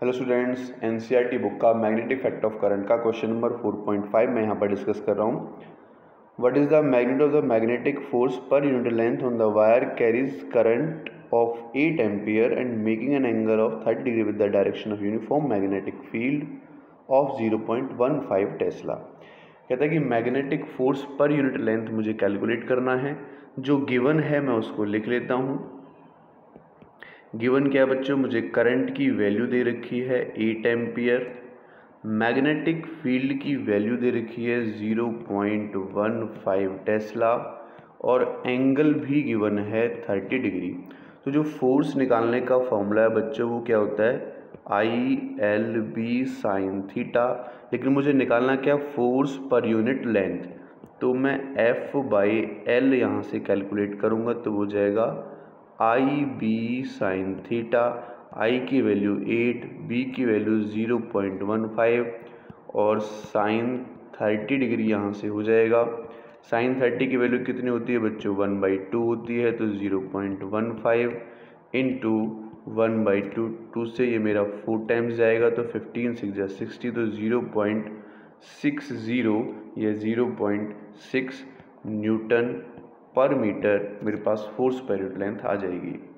Hello students, NCERT book का magnetic fact of current का question number 4.5 मैं यहाँ पर डिस्कस कर रहा हूँ। What is the magnitude of the magnetic force per unit length on the wire carries current of 8 ampere and making an angle of 30 degree with the direction of uniform magnetic field of 0.15 tesla. कहता है कि magnetic force per unit length मुझे calculate करना है। जो given है मैं उसको लिख लेता हूँ। गिवन क्या है बच्चों, मुझे करंट की वैल्यू दे रखी है 8 एम्पियर, मैग्नेटिक फील्ड की वैल्यू दे रखी है 0.15 टेस्ला और एंगल भी गिवन है 30 डिग्री। तो जो फोर्स निकालने का फॉर्मूला है बच्चों वो क्या होता है, IL B साइन थीटा। लेकिन मुझे निकालना क्या, फोर्स पर यूनिट लेंथ। तो मैं F/L यहाँ से कैलकुलेट करूँगा तो हो जाएगा IB साइन थीटा। आई की वैल्यू 8, बी की वैल्यू 0.15 और साइन 30 डिग्री यहाँ से हो जाएगा। साइन 30 की वैल्यू कितनी होती है बच्चों, 1/2 होती है। तो 0.15 इंटू 1/2, 2 से ये मेरा 4 टाइम्स जाएगा तो 15 6 60, तो 0.60 या 0.6 न्यूटन पर मीटर मेरे पास फोर्स पर यूनिट लेंथ आ जाएगी।